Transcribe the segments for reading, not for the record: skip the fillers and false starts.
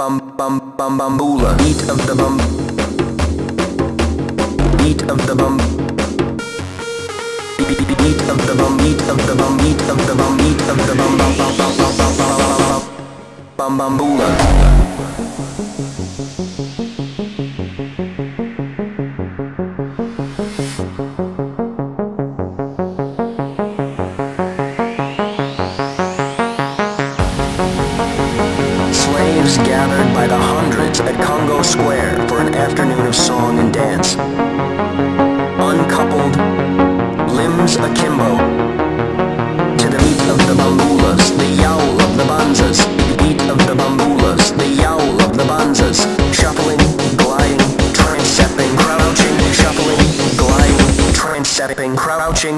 bambula. Beat of the bam. Beat of the bam. Beat of the bam. Beat of the bam. Beat of the bam. Beat of the bam. Bambula. Slaves gathered by the hundreds at Congo Square for an afternoon of song and dance. Uncoupled, limbs akimbo, to the beat of the bambulas, the yowl of the banzas, the beat of the bambulas, the yowl of the banzas, shuffling, gliding, transepting, crouching, shuffling, gliding, transepting, crouching.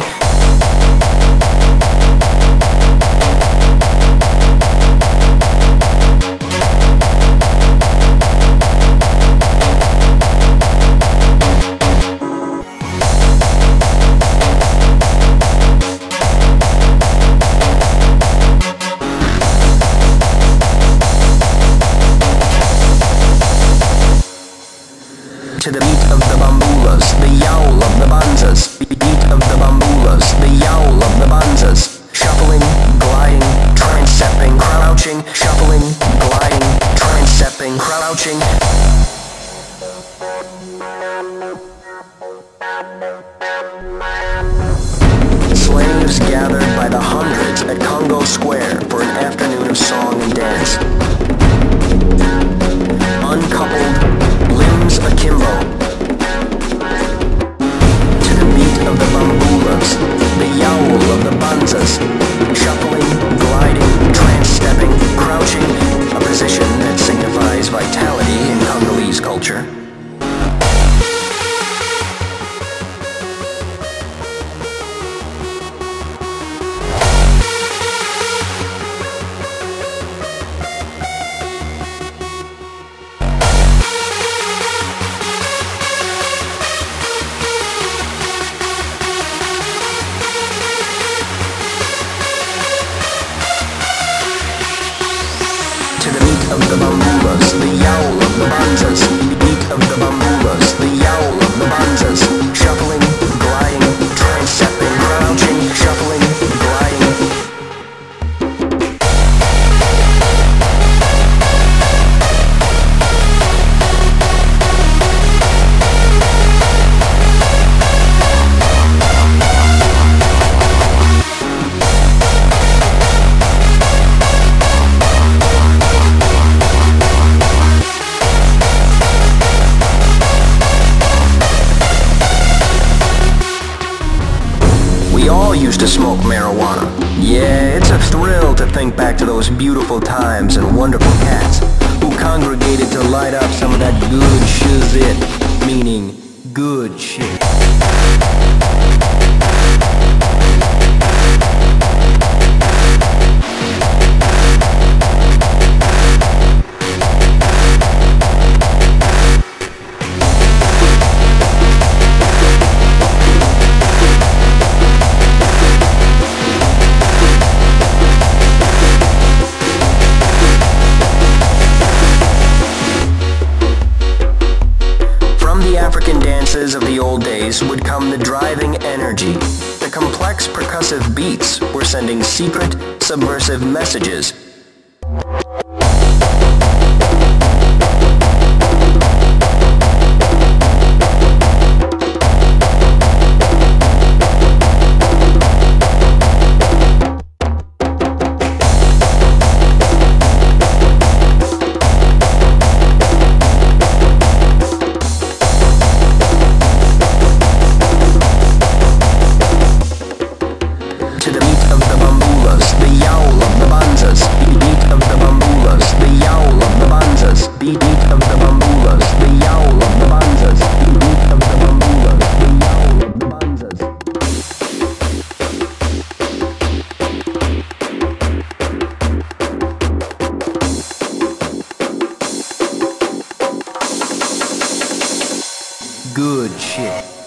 To the beat of the bambulas, the yowl of the banzas, the beat of the bambulas, the yowl of the banzas, shuffling, gliding, transepting, crouching, shuffling, gliding, transepting, crouching. Slaves gathered by the hundreds at Congo Square for an afternoon of song and dance. Uncoupled, akimbo, to the beat of the bambulas, the yowl of the banzas, shuffling, gliding, transstepping, crouching, a position that signifies vitality in Congolese culture. Of the bambulas, the yowl of the banzas, the beat of the bambulas, the yowl of the banzas, shuffling, gliding, transepting, crouching, shuffling, gliding. Used to smoke marijuana. Yeah, it's a thrill to think back to those beautiful times and wonderful cats who congregated to light up some of that good shizit, meaning good shit. Of the old days would come the driving energy. The complex percussive beats were sending secret, subversive messages. Good shit.